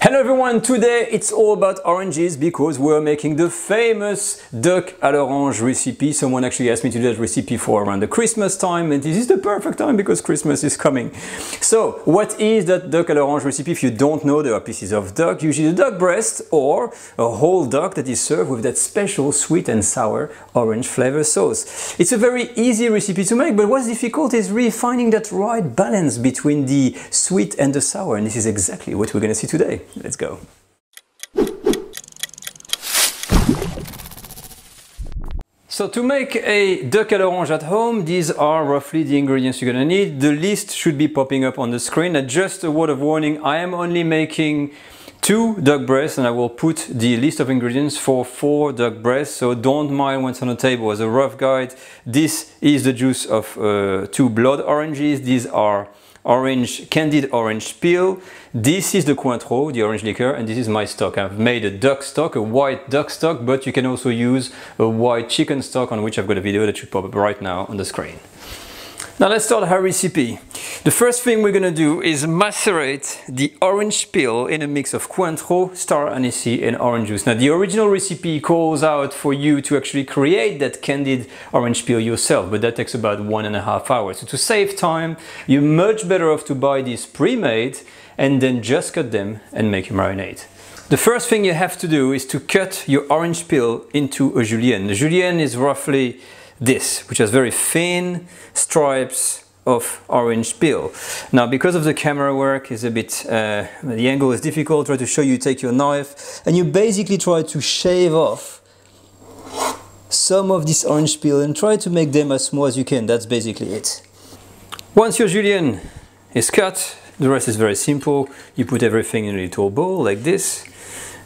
Hello everyone, today it's all about oranges because we're making the famous duck à l'orange recipe. Someone actually asked me to do that recipe for around the Christmas time, and this is the perfect time because Christmas is coming. So what is that duck à l'orange recipe? If you don't know, there are pieces of duck, usually the duck breast or a whole duck that is served with that special sweet and sour orange flavor sauce. It's a very easy recipe to make, but what's difficult is really finding that right balance between the sweet and the sour, and this is exactly what we're going to see today. Let's go. So to make a duck à l'orange at home, these are roughly the ingredients you're gonna need. The list should be popping up on the screen. And just a word of warning, I am only making 2 duck breasts, and I will put the list of ingredients for 4 duck breasts, so don't mind what's on the table as a rough guide. This is the juice of 2 blood oranges. These are candied orange peel. This is the Cointreau, the orange liqueur, and this is my stock. I've made a duck stock, a white duck stock, but you can also use a white chicken stock, on which I've got a video that should pop up right now on the screen. Now let's start our recipe. The first thing we're gonna do is macerate the orange peel in a mix of Cointreau, star anise and orange juice. Now the original recipe calls out for you to actually create that candied orange peel yourself, but that takes about 1.5 hours. So to save time, you're much better off to buy these pre-made and then just cut them and make your marinade. The first thing you have to do is to cut your orange peel into a julienne. The julienne is roughly this, which has very thin stripes of orange peel. Now, because of the camera work is a bit, the angle is difficult, try to show you take your knife and you basically try to shave off some of this orange peel and try to make them as small as you can. That's basically it. Once your julienne is cut, the rest is very simple. You put everything in a little bowl like this,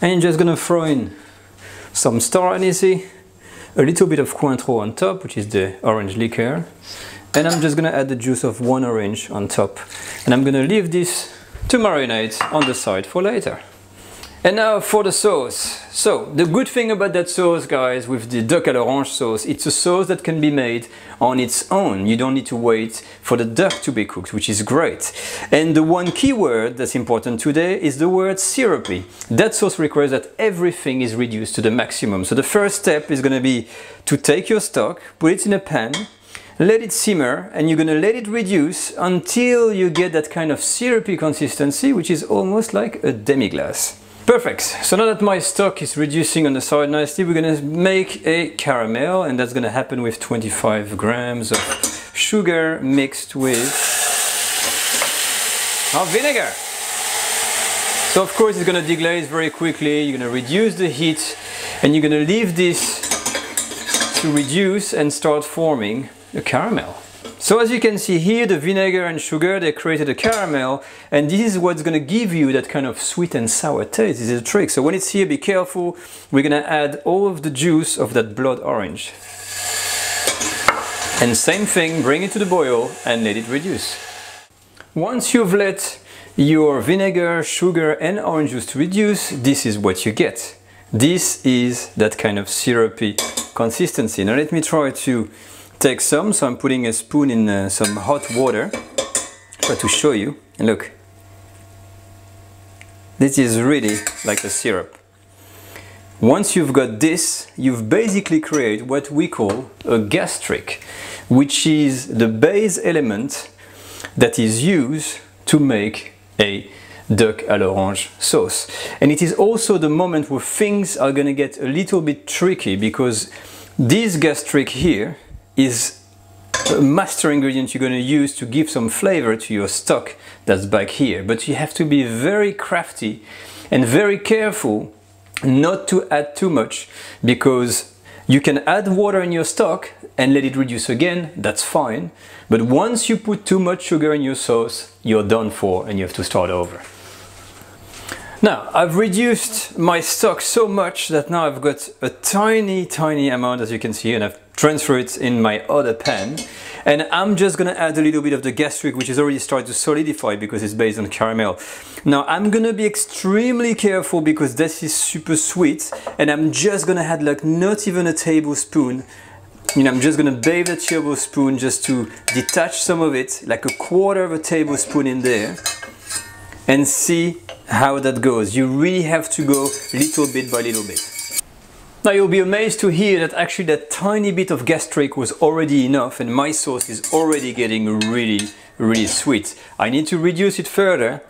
and you're just gonna throw in some star anise, a little bit of Cointreau on top, which is the orange liqueur, and I'm just gonna add the juice of 1 orange on top, and I'm gonna leave this to marinate on the side for later. And now for the sauce. So the good thing about that sauce, guys, with the duck à l'orange sauce, it's a sauce that can be made on its own. You don't need to wait for the duck to be cooked, which is great. And the one key word that's important today is the word syrupy. That sauce requires that everything is reduced to the maximum. So the first step is gonna be to take your stock, put it in a pan, let it simmer, and you're gonna let it reduce until you get that kind of syrupy consistency, which is almost like a demi-glace. Perfect, so now that my stock is reducing on the side nicely, we're gonna make a caramel, and that's gonna happen with 25 grams of sugar mixed with our vinegar. So of course it's gonna deglaze very quickly, you're gonna reduce the heat, and you're gonna leave this to reduce and start forming a caramel. So as you can see here, the vinegar and sugar, they created a caramel, and this is what's gonna give you that kind of sweet and sour taste. This is a trick. So when it's here, be careful. We're gonna add all of the juice of that blood orange. And same thing, bring it to the boil and let it reduce. Once you've let your vinegar, sugar and orange juice to reduce, this is what you get. This is that kind of syrupy consistency. Now let me try to take some, so I'm putting a spoon in some hot water, try to show you, and look, this is really like a syrup. Once you've got this, you've basically created what we call a gastrique, which is the base element that is used to make a duck à l'orange sauce. And it is also the moment where things are gonna get a little bit tricky, because this gastrique here is a master ingredient you're going to use to give some flavor to your stock that's back here, but you have to be very crafty and very careful not to add too much, because you can add water in your stock and let it reduce again, that's fine, but once you put too much sugar in your sauce, you're done for and you have to start over. Now, I've reduced my stock so much that now I've got a tiny amount, as you can see, and I've transferred it in my other pan. And I'm just gonna add a little bit of the gastrique, which has already started to solidify because it's based on caramel. Now, I'm gonna be extremely careful because this is super sweet, and I'm just gonna add like not even a tablespoon. You know, I'm just gonna bathe a tablespoon just to detach some of it, like a quarter of a tablespoon in there. and see how that goes. You really have to go little bit by little bit. Now you'll be amazed to hear that actually that tiny bit of gastric was already enough and my sauce is already getting really sweet. I need to reduce it further,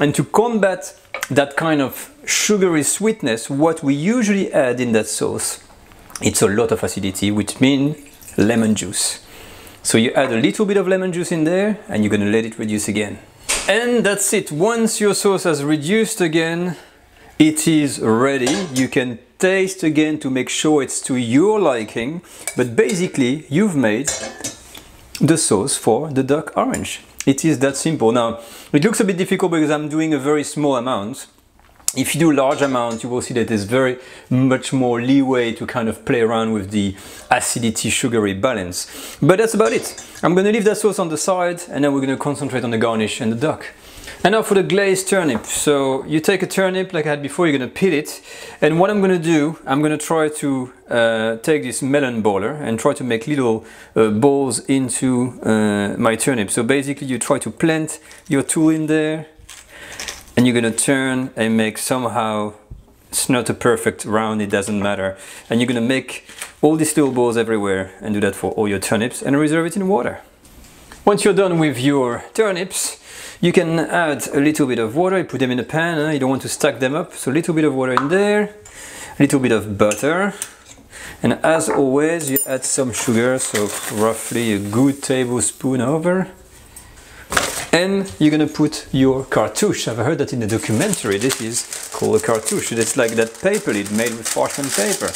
and to combat that kind of sugary sweetness, what we usually add in that sauce, it's a lot of acidity, which means lemon juice. So you add a little bit of lemon juice in there and you're gonna let it reduce again. And that's it. Once your sauce has reduced again, it is ready. You can taste again to make sure it's to your liking, but basically you've made the sauce for the duck orange. It is that simple. Now it looks a bit difficult because I'm doing a very small amount. If you do large amounts, you will see that there's very much more leeway to kind of play around with the acidity sugary balance. But that's about it. I'm going to leave that sauce on the side and then we're going to concentrate on the garnish and the duck. And now for the glazed turnip. So you take a turnip like I had before, you're going to peel it. And what I'm going to do, I'm going to try to take this melon baller and try to make little balls into my turnip. So basically you try to plant your tool in there and you're going to turn and make somehow, it's not a perfect round, it doesn't matter. And you're going to make all these little balls everywhere and do that for all your turnips and reserve it in water. Once you're done with your turnips, you can add a little bit of water. You put them in a pan, you don't want to stack them up. So a little bit of water in there, a little bit of butter. And as always, you add some sugar, so roughly a good tablespoon over. And you're gonna put your cartouche. I've heard that in the documentary, this is called a cartouche. It's like that paper lid made with parchment paper.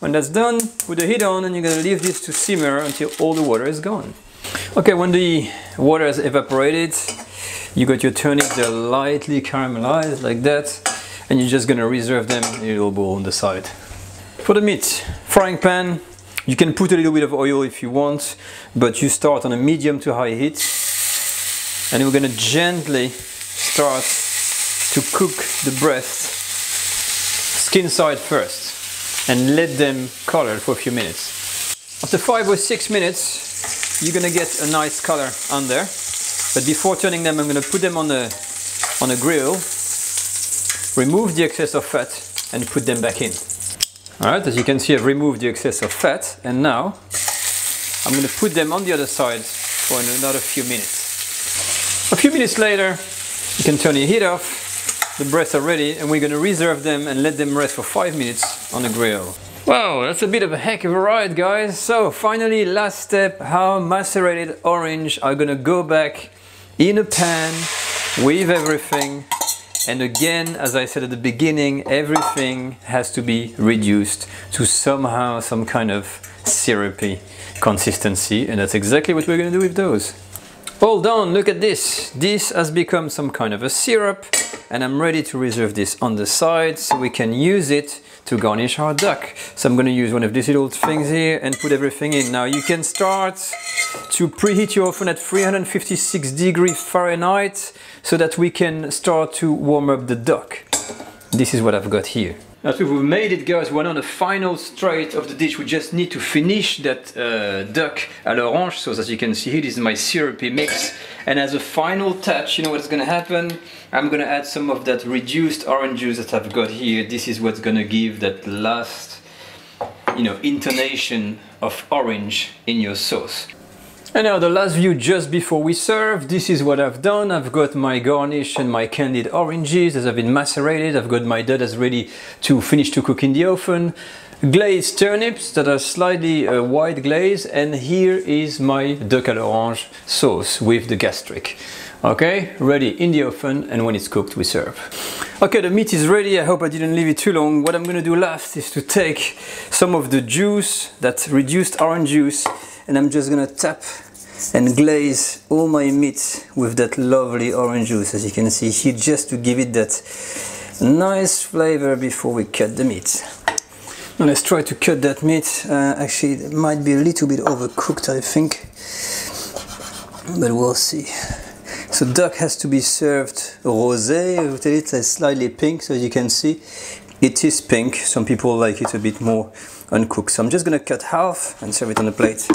When that's done, put the heat on and you're gonna leave this to simmer until all the water is gone. Okay, when the water has evaporated, you got your turnips, they're lightly caramelized like that, and you're just gonna reserve them in a little bowl on the side. For the meat, frying pan, you can put a little bit of oil if you want, but you start on a medium to high heat, and we're gonna gently start to cook the breast skin side first, and let them color for a few minutes. After 5 or 6 minutes, you're gonna get a nice color on there, but before turning them, I'm gonna put them on a grill, remove the excess of fat and put them back in. All right, as you can see, I've removed the excess of fat, and now I'm gonna put them on the other side for another few minutes. A few minutes later, you can turn your heat off, the breasts are ready, and we're gonna reserve them and let them rest for 5 minutes on the grill. Wow, that's a bit of a heck of a ride, guys. So finally, last step, how macerated orange are gonna go back in a pan with everything. And again, as I said at the beginning, everything has to be reduced to somehow some kind of syrupy consistency. And that's exactly what we're gonna do with those. All done, look at this. This has become some kind of a syrup, and I'm ready to reserve this on the side so we can use it to garnish our duck. So I'm gonna use one of these little things here and put everything in. Now you can start to preheat your oven at 356 degrees Fahrenheit so that we can start to warm up the duck. This is what I've got here. Now so we've made it, guys, we're on the final straight of the dish. We just need to finish that duck à l'orange. So as you can see here, this is my syrupy mix. And as a final touch, you know what's gonna happen? I'm gonna add some of that reduced orange juice that I've got here. This is what's gonna give that last, you know, intonation of orange in your sauce. And now the last view just before we serve, this is what I've done. I've got my garnish and my candied oranges as I've been macerated. I've got my duck that's ready to finish to cook in the oven. Glazed turnips that are slightly white glazed, and here is my duck à l'orange sauce with the gastric. Okay, ready in the oven, and when it's cooked we serve. Okay, the meat is ready. I hope I didn't leave it too long. What I'm gonna do last is to take some of the juice, that reduced orange juice, and I'm just gonna tap and glaze all my meat with that lovely orange juice, as you can see here, just to give it that nice flavor before we cut the meat. Now let's try to cut that meat. Actually, it might be a little bit overcooked, I think, but we'll see. So duck has to be served rosé, it's slightly pink, so as you can see, it is pink. Some people like it a bit more uncooked. So I'm just gonna cut half and serve it on the plate.